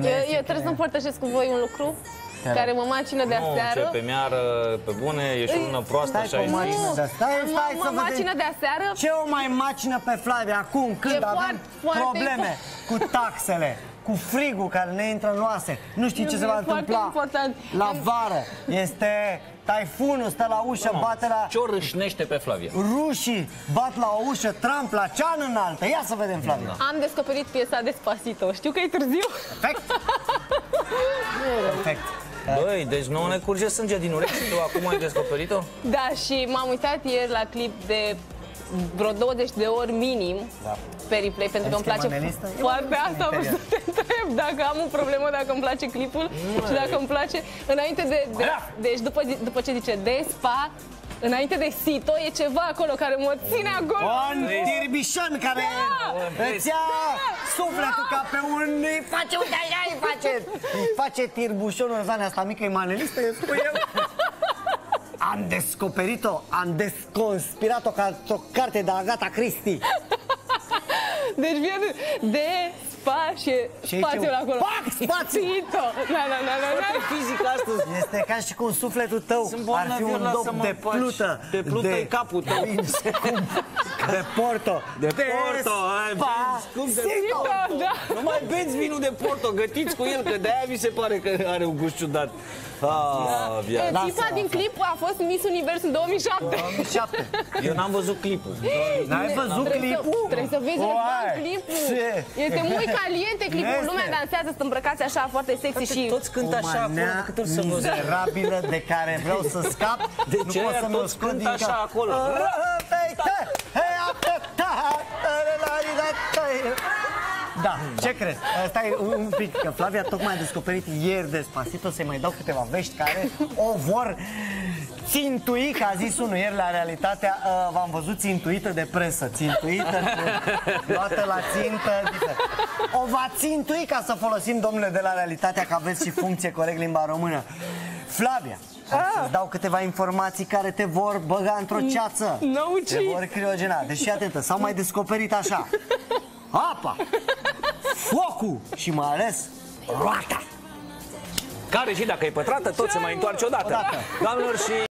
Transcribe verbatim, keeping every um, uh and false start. Eu, eu trebuie să împărtășesc cu voi un lucru care, care mă macină de aseară. Nu, pe meară, pe bune, ești una proastă și ai zis. Mă macină de aseară. Ce o mai macină pe Flavia acum când avem probleme cu taxele, cu frigul care ne intră în oase. Nu știi ce se va întâmpla la vară. Este... Taifunul stă la ușă, no, bate la... Ce-o râșnește pe Flavia? Rușii bat la o ușă, Trump la cean înaltă. Ia să vedem, Flavia. Da. Am descoperit piesa Despacito. Știu că e târziu. Perfect. Perfect. Băi, deci nouă ne curge sânge din urechi. Tu acum ai descoperit-o? Da, și m-am uitat ieri la clip de vreo douăzeci de ori minim, da, pe replay, pentru că îmi place foarte asta. Vreau să te întreb dacă am o problemă, dacă îmi place clipul Măi. și dacă îmi place înainte de... de deci după, după ce zice Despa, înainte de Sito, e ceva acolo care mă ține acolo. Un tirbișan care da, îți ia da, sufletul da, ca pe un... Îi face un de-aia, îi face... Îi face tirbușonul în zona asta mică, e manelistă, eu spun eu. Am descoperit-o, am desconspirat-o ca într-o carte de Agata Cristi. Deci vine de spație, spațiul acolo. Pac, spațiul! Na, na, na, na, na. Fizic astăzi. Este ca și cum sufletul tău ar fi un dop de plută. De plută e capul tău. De Porto. De Porto. Nu mai beți vinul de Porto, gătiți cu el, că de-aia mi se pare că are un gust ciudat. Tipa din clip a fost Miss Universe în două mii șapte. Eu n-am văzut clipul. N-ai văzut clipul? Trebuie să vezi clipul. Este mult caliente clipul. Lumea dansează, sunt îmbrăcați așa foarte sexy și... Toți cânt așa, acolo, să văd. Mizerabilă de care vreau să scap. Nu pot să mă scund din cap. Toți cânt așa acolo. Da, ce crezi? Stai un pic, că Flavia tocmai a descoperit ieri Despacito, să-i mai dau câteva vești care o vor țintui, că a zis unul ieri la Realitatea, v-am văzut țintuită de presă, țintuită, luată la țintă, o va țintui, ca să folosim, domnule de la Realitatea, că aveți și funcție corect limba română. Flavia, să-ți dau câteva informații care te vor băga într-o ceață, te vor criogena, deci fii atentă, s-au mai descoperit așa: apa, focul și mai ales roata, care și dacă e pătrată, tot se mai întoarce odată. Doamnelor și